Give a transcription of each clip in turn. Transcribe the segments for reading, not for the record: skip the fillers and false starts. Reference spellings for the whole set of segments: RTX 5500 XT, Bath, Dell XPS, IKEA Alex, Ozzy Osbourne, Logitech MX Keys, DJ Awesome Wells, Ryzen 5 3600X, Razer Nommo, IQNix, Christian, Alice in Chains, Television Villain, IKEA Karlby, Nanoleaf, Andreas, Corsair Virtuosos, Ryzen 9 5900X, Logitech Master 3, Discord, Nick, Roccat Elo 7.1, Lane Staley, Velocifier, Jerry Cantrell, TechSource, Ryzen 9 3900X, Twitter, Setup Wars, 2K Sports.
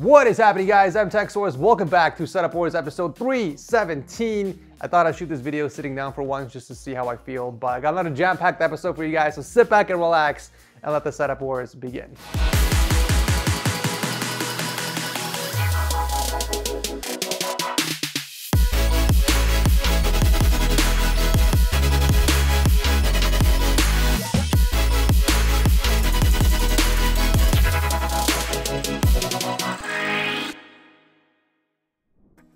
What is happening, guys? I'm TechSource. Welcome back to Setup Wars episode 317. I thought I'd shoot this video sitting down for once just to see how I feel, but I got another jam-packed episode for you guys, so sit back and relax and let the Setup Wars begin.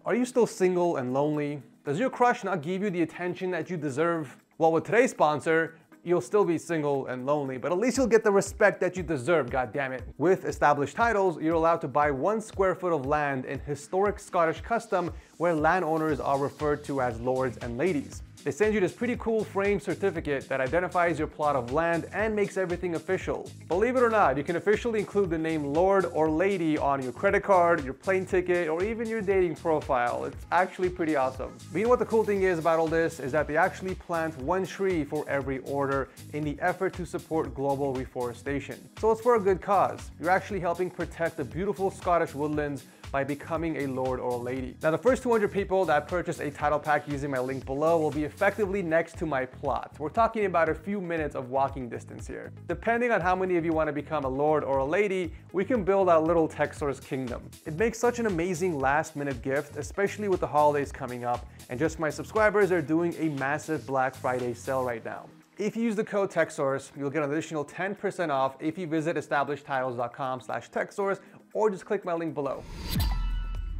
Are you still single and lonely? Does your crush not give you the attention that you deserve? Well, with today's sponsor, you'll still be single and lonely, but at least you'll get the respect that you deserve, goddammit. With Established Titles, you're allowed to buy 1 square foot of land in historic Scottish custom where landowners are referred to as lords and ladies. They send you this pretty cool frame certificate that identifies your plot of land and makes everything official. Believe it or not, you can officially include the name Lord or Lady on your credit card, your plane ticket, or even your dating profile. It's actually pretty awesome. But you know what the cool thing is about all this is that they actually plant 1 tree for every order in the effort to support global reforestation. So it's for a good cause. You're actually helping protect the beautiful Scottish woodlands by becoming a lord or a lady. Now, the first 200 people that purchase a title pack using my link below will be effectively next to my plot. We're talking about a few minutes of walking distance here. Depending on how many of you want to become a lord or a lady, we can build our little TechSource kingdom. It makes such an amazing last minute gift, especially with the holidays coming up, and just my subscribers are doing a massive Black Friday sale right now. If you use the code TechSource, you'll get an additional 10% off if you visit establishedtitles.com/techsource or just click my link below.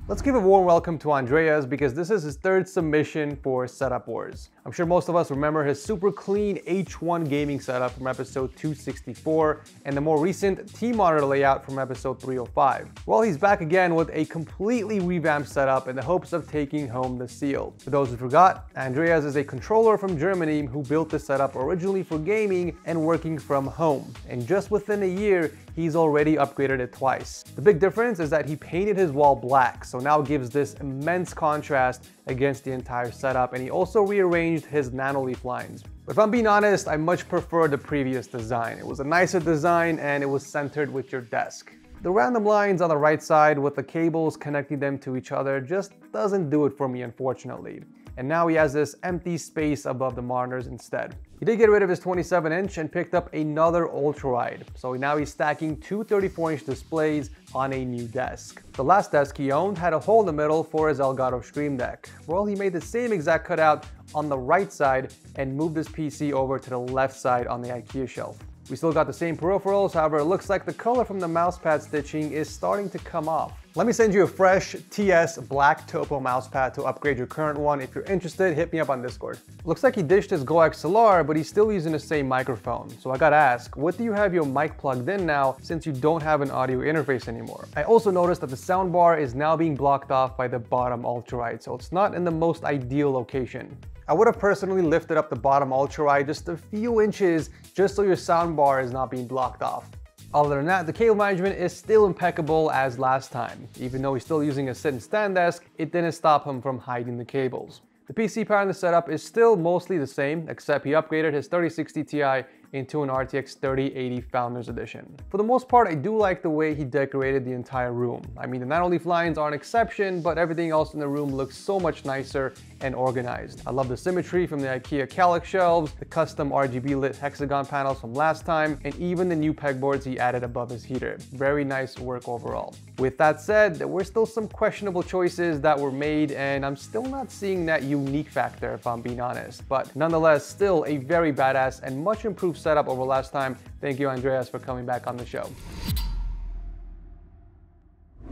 Let's give a warm welcome to Andreas because this is his 3rd submission for Setup Wars. I'm sure most of us remember his super clean H1 gaming setup from episode 264 and the more recent T-monitor layout from episode 305. Well, he's back again with a completely revamped setup in the hopes of taking home the seal. For those who forgot, Andreas is a controller from Germany who built the setup originally for gaming and working from home. And just within a year, he's already upgraded it twice. The big difference is that he painted his wall black, so now gives this immense contrast against the entire setup, and he also rearranged his Nanoleaf lines. If I'm being honest, I much prefer the previous design. It was a nicer design and it was centered with your desk. The random lines on the right side with the cables connecting them to each other just doesn't do it for me, unfortunately. And now he has this empty space above the monitors instead. He did get rid of his 27-inch and picked up another ultra-wide, so now he's stacking two 34-inch displays on a new desk. The last desk he owned had a hole in the middle for his Elgato Stream Deck. Well, he made the same exact cutout on the right side and moved his PC over to the left side on the IKEA shelf. We still got the same peripherals, however, it looks like the color from the mousepad stitching is starting to come off. Let me send you a fresh TS black topo mousepad to upgrade your current one. If you're interested, hit me up on Discord. Looks like he dished his GoXLR, but he's still using the same microphone. So I gotta ask, what do you have your mic plugged in now since you don't have an audio interface anymore? I also noticed that the soundbar is now being blocked off by the bottom ultra-wide, so it's not in the most ideal location. I would have personally lifted up the bottom ultra-wide just a few inches just so your soundbar is not being blocked off. Other than that, the cable management is still impeccable as last time. Even though he's still using a sit and stand desk, it didn't stop him from hiding the cables. The PC power in the setup is still mostly the same, except he upgraded his 3060 Ti into an RTX 3080 Founders Edition. For the most part, I do like the way he decorated the entire room. I mean, the Nanoleaf lines are an exception, but everything else in the room looks so much nicer and organized. I love the symmetry from the IKEA Kallax shelves, the custom RGB lit hexagon panels from last time, and even the new pegboards he added above his heater. Very nice work overall. With that said, there were still some questionable choices that were made, and I'm still not seeing that unique factor if I'm being honest, but nonetheless, still a very badass and much improved setup over last time. Thank you, Andreas, for coming back on the show.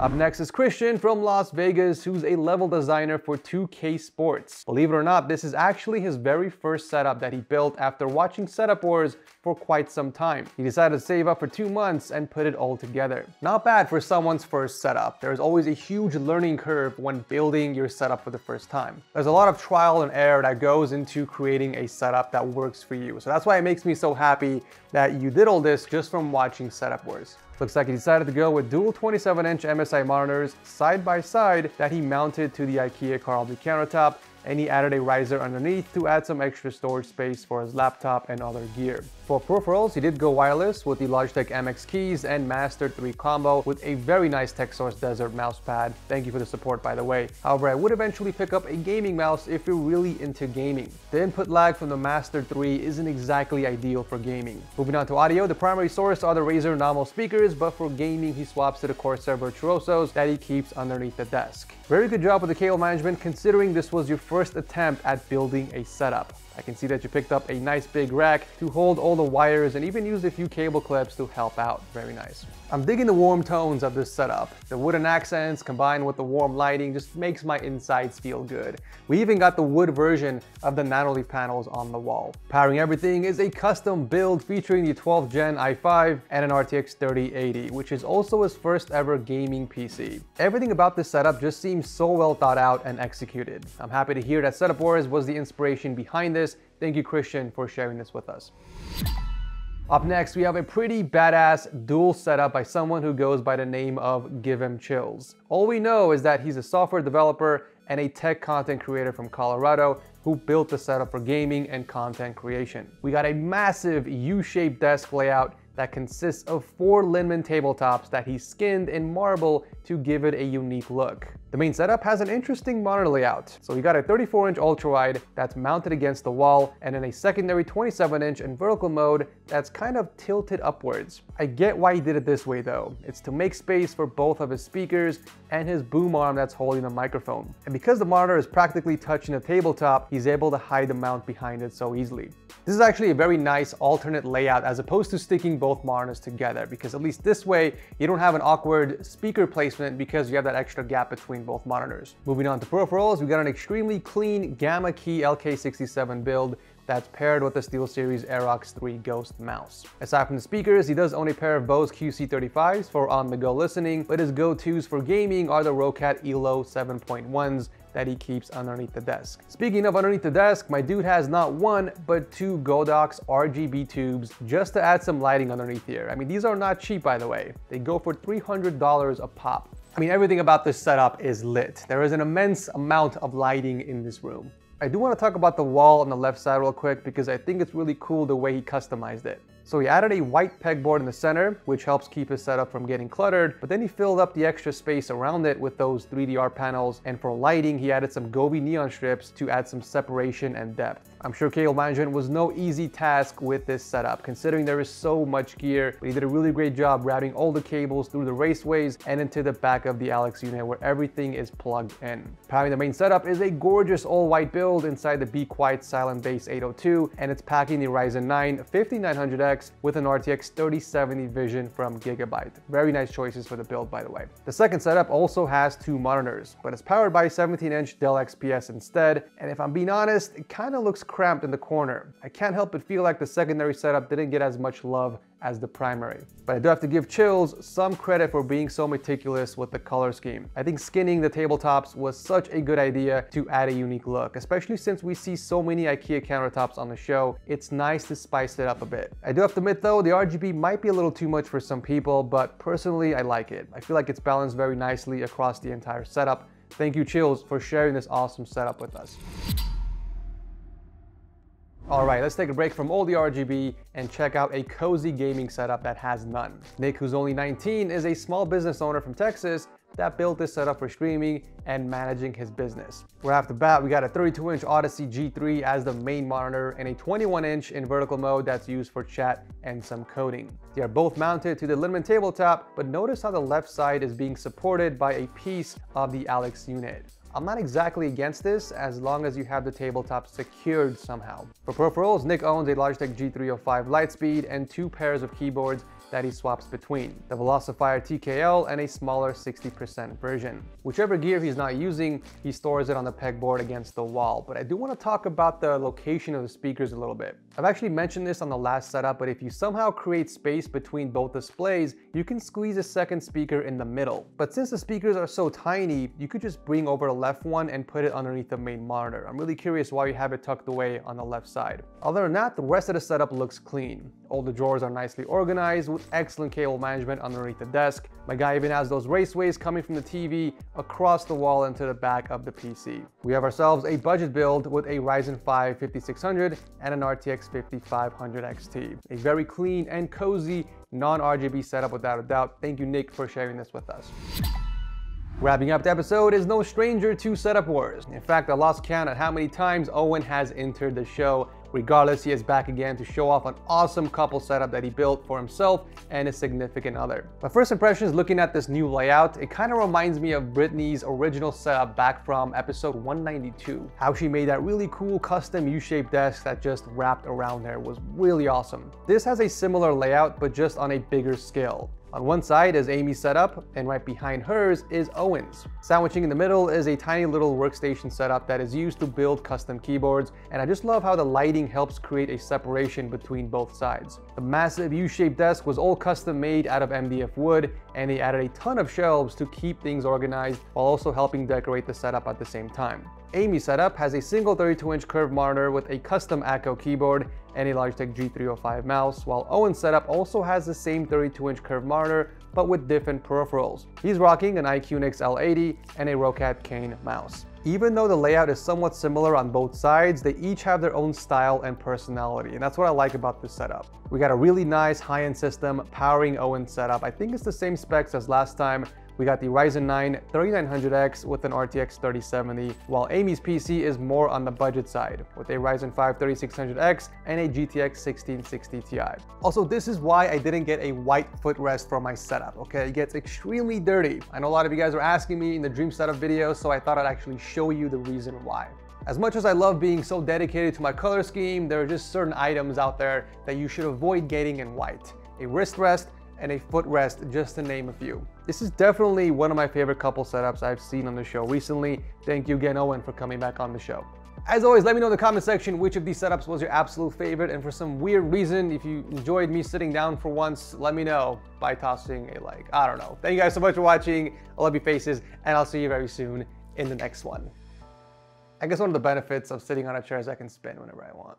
Up next is Christian from Las Vegas, who's a level designer for 2K Sports. Believe it or not, this is actually his very first setup that he built after watching Setup Wars for quite some time. He decided to save up for 2 months and put it all together. Not bad for someone's first setup. There's always a huge learning curve when building your setup for the first time. There's a lot of trial and error that goes into creating a setup that works for you. So that's why it makes me so happy that you did all this just from watching Setup Wars. Looks like he decided to go with dual 27-inch MSI monitors side by side that he mounted to the IKEA Karlby countertop, and he added a riser underneath to add some extra storage space for his laptop and other gear. For peripherals, he did go wireless with the Logitech MX Keys and Master 3 combo with a very nice TechSource Desert mouse pad. Thank you for the support, by the way. However, I would eventually pick up a gaming mouse if you're really into gaming. The input lag from the Master 3 isn't exactly ideal for gaming. Moving on to audio, the primary source are the Razer Nommo speakers, but for gaming, he swaps to the Corsair Virtuosos that he keeps underneath the desk. Very good job with the cable management, considering this was your first attempt at building a setup. I can see that you picked up a nice big rack to hold all the wires and even used a few cable clips to help out. Very nice. I'm digging the warm tones of this setup. The wooden accents combined with the warm lighting just makes my insides feel good. We even got the wood version of the Nanoleaf panels on the wall. Powering everything is a custom build featuring the 12th Gen i5 and an RTX 3080, which is also his first ever gaming PC. Everything about this setup just seems so well thought out and executed. I'm happy to hear that Setup Wars was the inspiration behind this. Thank you, Christian, for sharing this with us. Up next, we have a pretty badass dual setup by someone who goes by the name of GiveEmChills. All we know is that he's a software developer and a tech content creator from Colorado who built the setup for gaming and content creation. We got a massive U-shaped desk layout that consists of 4 Linman tabletops that he skinned in marble to give it a unique look. The main setup has an interesting monitor layout. So you got a 34-inch ultra-wide that's mounted against the wall and then a secondary 27-inch in vertical mode that's kind of tilted upwards. I get why he did it this way though. It's to make space for both of his speakers and his boom arm that's holding the microphone. And because the monitor is practically touching the tabletop, he's able to hide the mount behind it so easily. This is actually a very nice alternate layout as opposed to sticking both monitors together, because at least this way you don't have an awkward speaker placement because you have that extra gap between both monitors. Moving on to peripherals, we got an extremely clean Gamma Key LK67 build that's paired with the SteelSeries Aerox 3 Ghost mouse. Aside from the speakers, he does own a pair of Bose QC35s for on-the-go listening, but his go-tos for gaming are the Roccat Elo 7.1s that he keeps underneath the desk. Speaking of underneath the desk, my dude has not 1, but 2 Godox RGB tubes just to add some lighting underneath here. I mean, these are not cheap, by the way. They go for $300 a pop. I mean, everything about this setup is lit. There is an immense amount of lighting in this room. I do want to talk about the wall on the left side real quick because I think it's really cool the way he customized it. So he added a white pegboard in the center, which helps keep his setup from getting cluttered, but then he filled up the extra space around it with those 3DR panels, and for lighting, he added some Govee neon strips to add some separation and depth. I'm sure cable management was no easy task with this setup, considering there is so much gear, but he did a really great job routing all the cables through the raceways and into the back of the Alex unit where everything is plugged in. Powering the main setup is a gorgeous all-white build inside the Be Quiet Silent Base 802, and it's packing the Ryzen 9 5900X with an RTX 3070 Vision from Gigabyte. Very nice choices for the build, by the way. The second setup also has 2 monitors, but it's powered by a 17-inch Dell XPS instead, and if I'm being honest, it kind of looks cramped in the corner. I can't help but feel like the secondary setup didn't get as much love as the primary. But I do have to give GiveEmChills some credit for being so meticulous with the color scheme. I think skinning the tabletops was such a good idea to add a unique look, especially since we see so many IKEA countertops on the show. It's nice to spice it up a bit. I do have to admit though, the RGB might be a little too much for some people, but personally I like it. I feel like it's balanced very nicely across the entire setup. Thank you, GiveEmChills, for sharing this awesome setup with us. Alright, let's take a break from all the RGB and check out a cozy gaming setup that has none. Nick, who's only 19, is a small business owner from Texas that built this setup for streaming and managing his business. Right off the bat, we got a 32-inch Odyssey G3 as the main monitor and a 21-inch in vertical mode that's used for chat and some coding. They are both mounted to the Linman tabletop, but notice how the left side is being supported by a piece of the Alex unit. I'm not exactly against this as long as you have the tabletop secured somehow. For peripherals, Nick owns a Logitech G305 Lightspeed and 2 pairs of keyboards that he swaps between, the Velocifier TKL and a smaller 60% version. Whichever gear he's not using, he stores it on the pegboard against the wall, but I do want to talk about the location of the speakers a little bit. I've actually mentioned this on the last setup, but if you somehow create space between both displays, you can squeeze a second speaker in the middle. But since the speakers are so tiny, you could just bring over the left one and put it underneath the main monitor. I'm really curious why you have it tucked away on the left side. Other than that, the rest of the setup looks clean. All the drawers are nicely organized with with excellent cable management underneath the desk. My guy even has those raceways coming from the TV across the wall and to the back of the PC. We have ourselves a budget build with a Ryzen 5 5600 and an RTX 5500 XT. A very clean and cozy non-RGB setup without a doubt. Thank you, Nick, for sharing this with us. Wrapping up the episode is no stranger to Setup Wars. In fact, I lost count at how many times Owen has entered the show. Regardless, he is back again to show off an awesome couple setup that he built for himself and his significant other. My first impression is looking at this new layout. It kind of reminds me of Brittany's original setup back from episode 192. How she made that really cool custom U-shaped desk that just wrapped around there was really awesome. This has a similar layout, but just on a bigger scale. On one side is Amy's setup, and right behind hers is Owen's. Sandwiching in the middle is a tiny little workstation setup that is used to build custom keyboards, and I just love how the lighting helps create a separation between both sides. The massive U-shaped desk was all custom made out of MDF wood, and they added a ton of shelves to keep things organized while also helping decorate the setup at the same time. Amy's setup has a single 32-inch curved monitor with a custom ACCO keyboard and a Logitech G305 mouse, while Owen's setup also has the same 32-inch curved monitor but with different peripherals. He's rocking an IQNix L80 and a Roccat Cane mouse. Even though the layout is somewhat similar on both sides, they each have their own style and personality, and that's what I like about this setup. We got a really nice high-end system powering Owen's setup. I think it's the same specs as last time. We got the Ryzen 9 3900X with an RTX 3070, while Amy's PC is more on the budget side with a Ryzen 5 3600X and a GTX 1660 Ti. Also, this is why I didn't get a white footrest for my setup, okay? It gets extremely dirty. I know a lot of you guys are asking me in the dream setup video, so I thought I'd actually show you the reason why. As much as I love being so dedicated to my color scheme, there are just certain items out there that you should avoid getting in white. A wrist rest and a footrest, just to name a few. This is definitely one of my favorite couple setups I've seen on the show recently. Thank you again, Owen, for coming back on the show. As always, let me know in the comment section which of these setups was your absolute favorite, and for some weird reason, if you enjoyed me sitting down for once, let me know by tossing a like. I don't know. Thank you guys so much for watching. I love your faces, and I'll see you very soon in the next one. I guess one of the benefits of sitting on a chair is I can spin whenever I want.